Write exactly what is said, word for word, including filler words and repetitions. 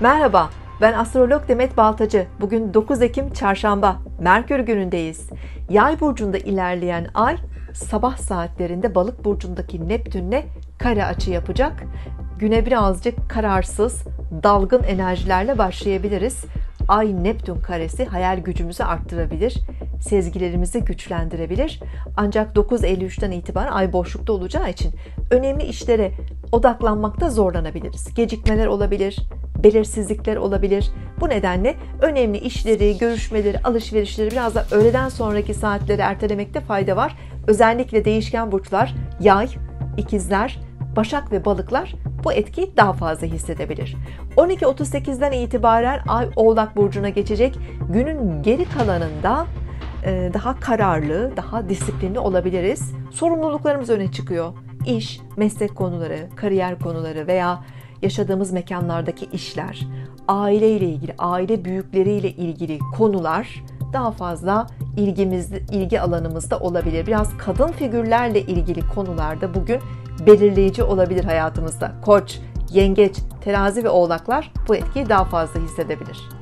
Merhaba, ben astrolog Demet Baltacı. Bugün dokuz Ekim Çarşamba, Merkür günündeyiz. Yay burcunda ilerleyen ay, sabah saatlerinde Balık burcundaki Neptün'le kare açı yapacak. Güne birazcık kararsız, dalgın enerjilerle başlayabiliriz. Ay Neptün karesi hayal gücümüzü arttırabilir, sezgilerimizi güçlendirebilir. Ancak dokuz elli üç'ten itibaren ay boşlukta olacağı için önemli işlere odaklanmakta zorlanabiliriz. Gecikmeler olabilir, belirsizlikler olabilir. Bu nedenle önemli işleri, görüşmeleri, alışverişleri biraz da öğleden sonraki saatleri ertelemekte fayda var. Özellikle değişken burçlar, Yay, İkizler, Başak ve Balıklar bu etkiyi daha fazla hissedebilir. on iki otuz sekiz'den itibaren Ay Oğlak burcuna geçecek. Günün geri kalanında daha kararlı, daha disiplinli olabiliriz. Sorumluluklarımız öne çıkıyor. İş, meslek konuları, kariyer konuları veya yaşadığımız mekanlardaki işler, aile ile ilgili, aile büyükleriyle ilgili konular daha fazla ilgimiz, ilgi alanımızda olabilir. Biraz kadın figürlerle ilgili konularda bugün belirleyici olabilir hayatımızda. Koç, Yengeç, Terazi ve Oğlaklar bu etkiyi daha fazla hissedebilir.